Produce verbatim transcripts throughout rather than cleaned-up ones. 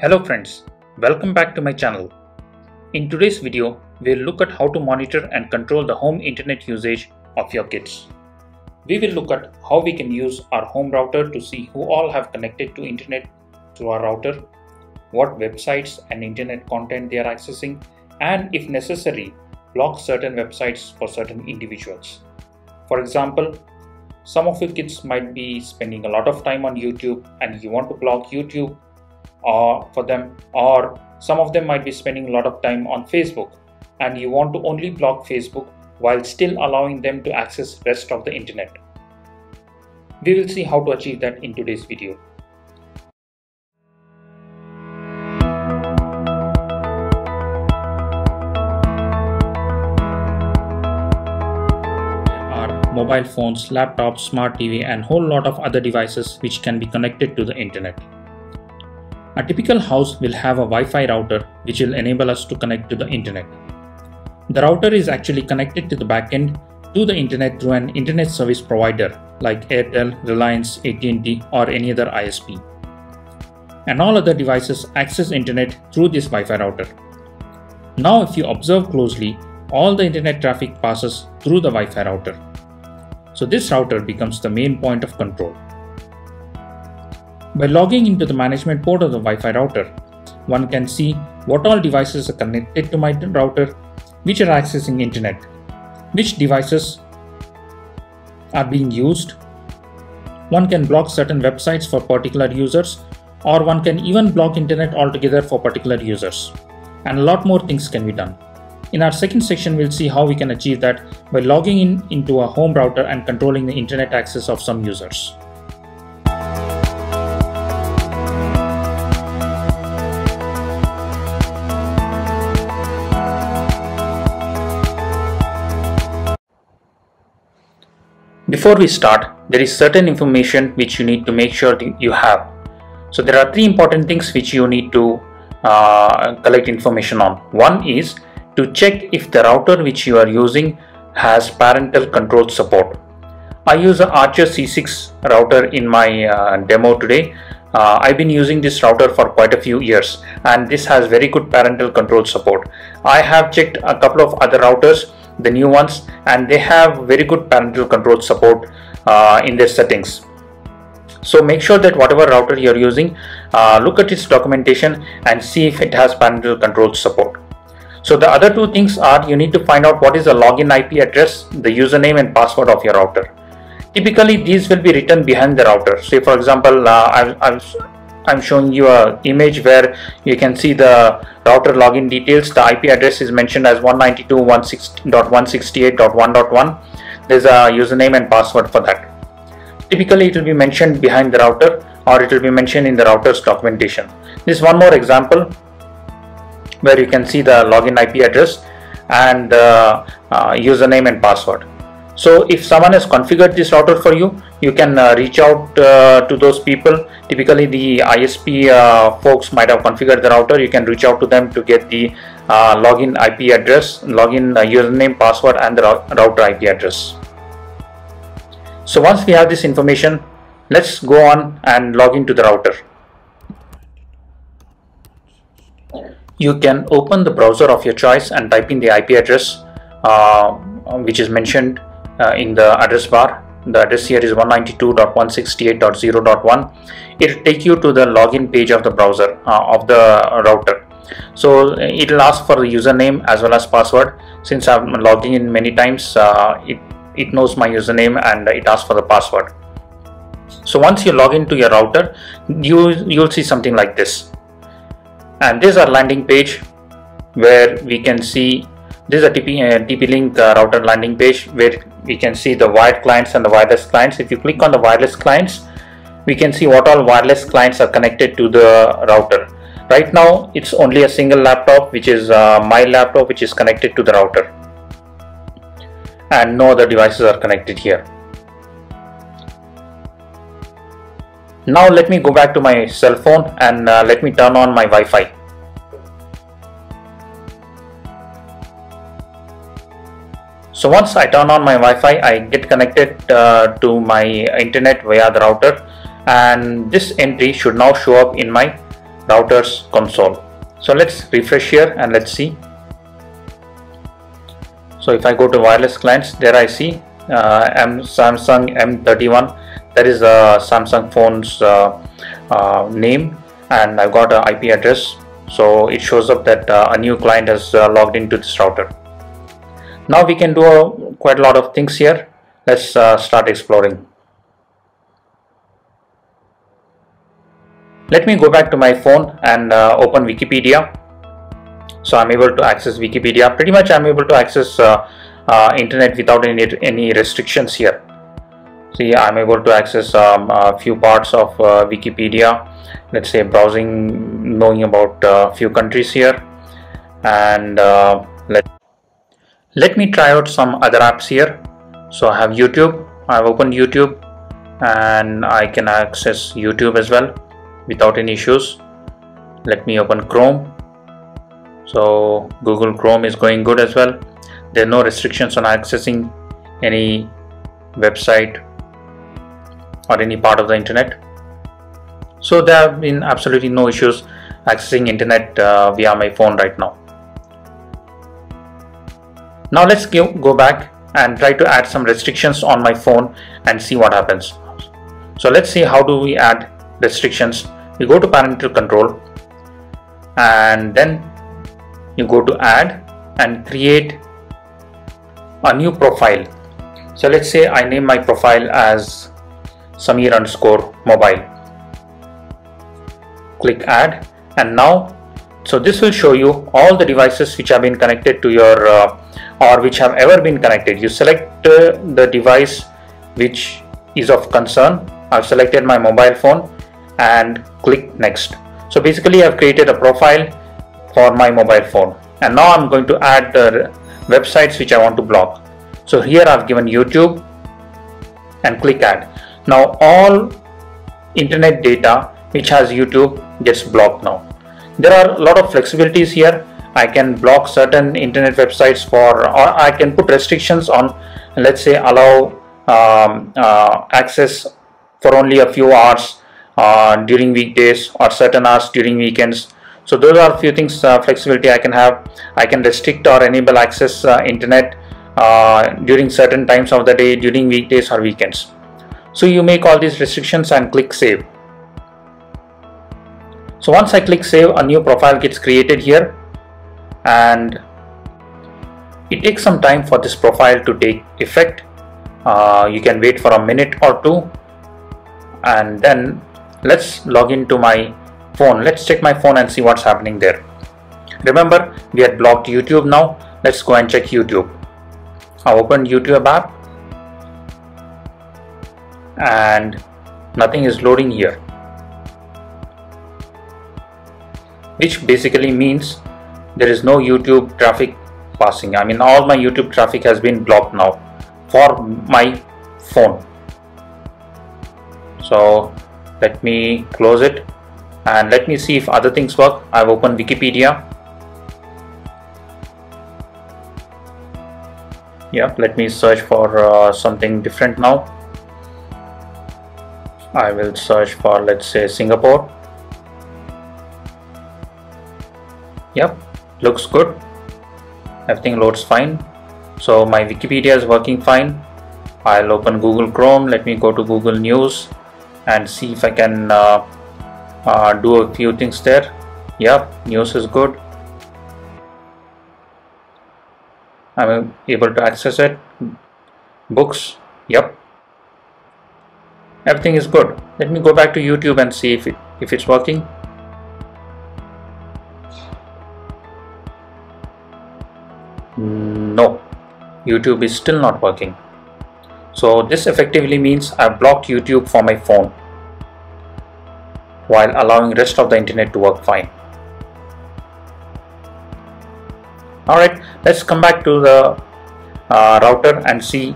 Hello friends, welcome back to my channel. In today's video, we'll look at how to monitor and control the home internet usage of your kids. We will look at how we can use our home router to see who all have connected to internet through our router, what websites and internet content they are accessing, and if necessary, block certain websites for certain individuals. For example, some of your kids might be spending a lot of time on YouTube and you want to block YouTube or for them, or some of them might be spending a lot of time on Facebook and you want to only block Facebook while still allowing them to access rest of the internet. We will see how to achieve that in today's video. Our mobile phones, laptops, smart T V and whole lot of other devices which can be connected to the internet. A typical house will have a Wi-Fi router which will enable us to connect to the internet. The router is actually connected to the backend to the internet through an internet service provider like Airtel, Reliance, A T and T or any other I S P. And all other devices access internet through this Wi-Fi router. Now if you observe closely, all the internet traffic passes through the Wi-Fi router. So this router becomes the main point of control. By logging into the management port of the Wi-Fi router, one can see what all devices are connected to my router, which are accessing internet, which devices are being used. One can block certain websites for particular users, or one can even block internet altogether for particular users. And a lot more things can be done. In our second section, we'll see how we can achieve that by logging in into a home router and controlling the internet access of some users. Before we start, there is certain information which you need to make sure you have. So there are three important things which you need to uh, collect information on. One is to check if the router which you are using has parental control support. I use an Archer C six router in my uh, demo today. Uh, I've been using this router for quite a few years and this has very good parental control support. I have checked a couple of other routers, the new ones, and they have very good parental control support uh, in their settings. So make sure that whatever router you're using, uh, look at its documentation and see if it has parental control support. So the other two things are you need to find out what is the login I P address, the username and password of your router. Typically these will be written behind the router. Say for example, uh, I've, I've, I'm showing you an image where you can see the router login details. The I P address is mentioned as one ninety-two dot one sixty-eight dot one dot one. There's a username and password for that. Typically it will be mentioned behind the router or it will be mentioned in the router's documentation. This is one more example where you can see the login I P address and uh, uh, username and password. So if someone has configured this router for you, you can uh, reach out uh, to those people. Typically the I S P uh, folks might have configured the router. You can reach out to them to get the uh, login I P address, login uh, username, password and the router I P address. So once we have this information, let's go on and log into the router. You can open the browser of your choice and type in the I P address uh, which is mentioned Uh, in the address bar. The address here is one ninety-two dot one sixty-eight dot zero dot one. It will take you to the login page of the browser uh, of the router. So it will ask for the username as well as password. Since I'm logging in many times, uh, it, it knows my username and it asks for the password. So once you log into your router, you you'll see something like this. And this is our landing page where we can see. This is a T P, uh, T P Link uh, router landing page where we can see the wired clients and the wireless clients. If you click on the wireless clients, we can see what all wireless clients are connected to the router. Right now, it's only a single laptop, which is uh, my laptop, which is connected to the router. And no other devices are connected here. Now let me go back to my cell phone and uh, let me turn on my Wi-Fi. So once I turn on my Wi-Fi, I get connected uh, to my internet via the router and this entry should now show up in my routers console. So let's refresh here and let's see. So if I go to wireless clients, there I see uh, M Samsung M thirty-one, that is a Samsung phone's uh, uh, name, and I've got an I P address. So it shows up that uh, a new client has uh, logged into this router. Now we can do a, quite a lot of things here. Let's uh, start exploring. Let me go back to my phone and uh, open Wikipedia. So I'm able to access Wikipedia. Pretty much I'm able to access uh, uh, internet without any, any restrictions here. See, I'm able to access um, a few parts of uh, Wikipedia. Let's say browsing, knowing about a uh, few countries here. And uh, let, let me try out some other apps here. So I have YouTube. I've opened YouTube and I can access YouTube as well without any issues. Let me open Chrome. So Google Chrome is going good as well. There are no restrictions on accessing any website or any part of the internet. So there have been absolutely no issues accessing internet uh, via my phone right now. Now let's go back and try to add some restrictions on my phone and see what happens. So let's see how do we add restrictions. You go to parental control and then you go to add and create a new profile. So let's say I name my profile as Samir underscore mobile. Click add, and now so this will show you all the devices which have been connected to your uh, or which have ever been connected. You select uh, the device which is of concern. I've selected my mobile phone and click next. So basically I've created a profile for my mobile phone, and now I'm going to add the websites which I want to block. So here I've given YouTube and click add. Now all internet data which has YouTube gets blocked now. There are a lot of flexibilities here. I can block certain internet websites for, or I can put restrictions on, let's say allow um, uh, access for only a few hours uh, during weekdays or certain hours during weekends. So those are a few things, uh, flexibility I can have. I can restrict or enable access uh, internet uh, during certain times of the day, during weekdays or weekends. So you make all these restrictions and click save. So once I click save, a new profile gets created here, and it takes some time for this profile to take effect. Uh, you can wait for a minute or two, and then let's log into my phone. Let's check my phone and see what's happening there. Remember, we had blocked YouTube now. Let's go and check YouTube. I opened YouTube app and nothing is loading here, which basically means there is no YouTube traffic passing. I mean, all my YouTube traffic has been blocked now for my phone. So let me close it and let me see if other things work. I've opened Wikipedia. Yeah, let me search for uh, something different now. I will search for, let's say, Singapore. Yep, looks good. Everything loads fine. So my Wikipedia is working fine. I'll open Google Chrome. Let me go to Google News and see if I can uh, uh, do a few things there. Yep, news is good. I'm able to access it. Books. Yep. Everything is good. Let me go back to YouTube and see if it, if it's working. No, YouTube is still not working. So this effectively means I've blocked YouTube for my phone while allowing rest of the internet to work fine. Alright, let's come back to the uh, router and see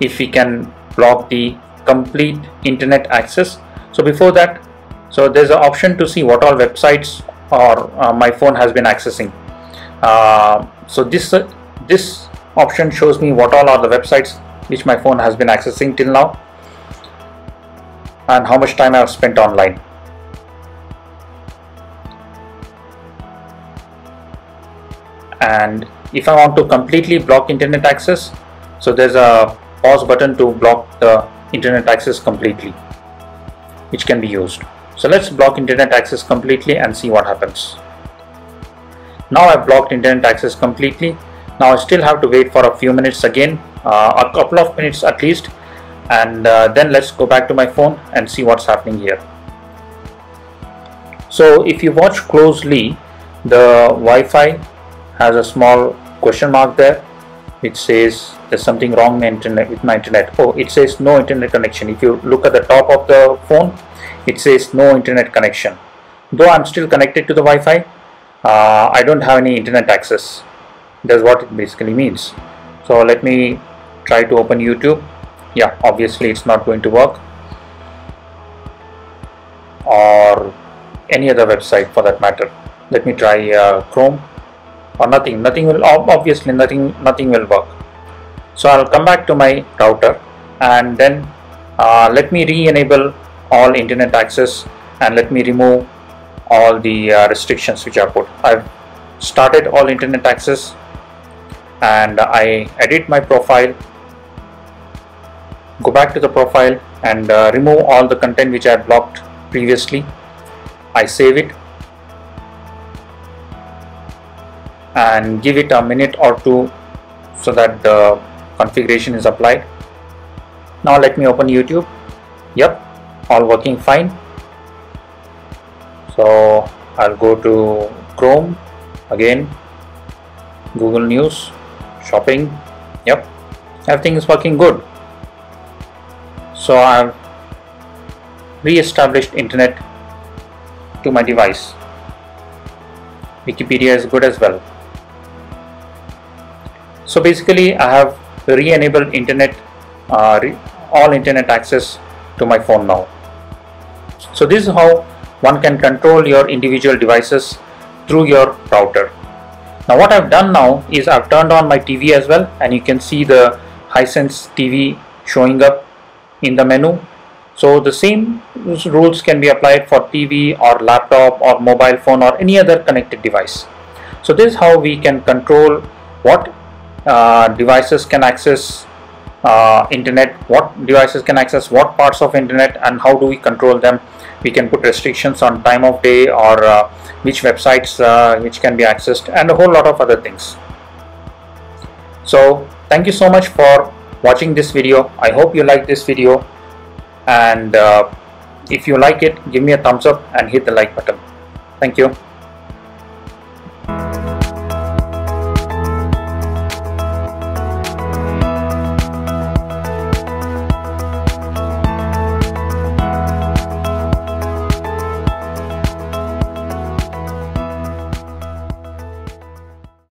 if we can block the complete internet access. So before that, so there's an option to see what all websites or uh, my phone has been accessing. Uh, so this uh, this option shows me what all are the websites which my phone has been accessing till now and how much time I have spent online. And if I want to completely block internet access, so there's a pause button to block the internet access completely, which can be used. So let's block internet access completely and see what happens. Now I've blocked internet access completely. Now I still have to wait for a few minutes again, uh, a couple of minutes at least, and uh, then let's go back to my phone and see what's happening here. So if you watch closely, the Wi-Fi has a small question mark there, which says there's something wrong with my internet. Oh, it says no internet connection. If you look at the top of the phone, it says no internet connection. Though I'm still connected to the Wi-Fi, uh, I don't have any internet access. That's what it basically means. So let me try to open YouTube. Yeah, obviously it's not going to work, or any other website for that matter. Let me try uh, Chrome, or nothing. Nothing will obviously nothing nothing will work. So I'll come back to my router, and then uh, let me re-enable all internet access, and let me remove all the uh, restrictions which I put. I've started all internet access, and I edit my profile, go back to the profile, and uh, remove all the content which I blocked previously. I save it and give it a minute or two so that the configuration is applied. Now let me open YouTube. Yep, all working fine. So I'll go to Chrome again, Google News, shopping. Yep, everything is working good. So I've re-established internet to my device. Wikipedia is good as well. So basically I have re-enabled internet, uh, re all internet access to my phone now. So this is how one can control your individual devices through your router. Now what I've done now is I've turned on my T V as well, and you can see the Hisense T V showing up in the menu. So the same rules can be applied for T V or laptop or mobile phone or any other connected device. So this is how we can control what uh, devices can access uh, internet, what devices can access what parts of internet, and how do we control them. We can put restrictions on time of day, or uh, which websites uh, which can be accessed, and a whole lot of other things. So thank you so much for watching this video. I hope you like this video, and uh, if you like it, give me a thumbs up and hit the like button. Thank you.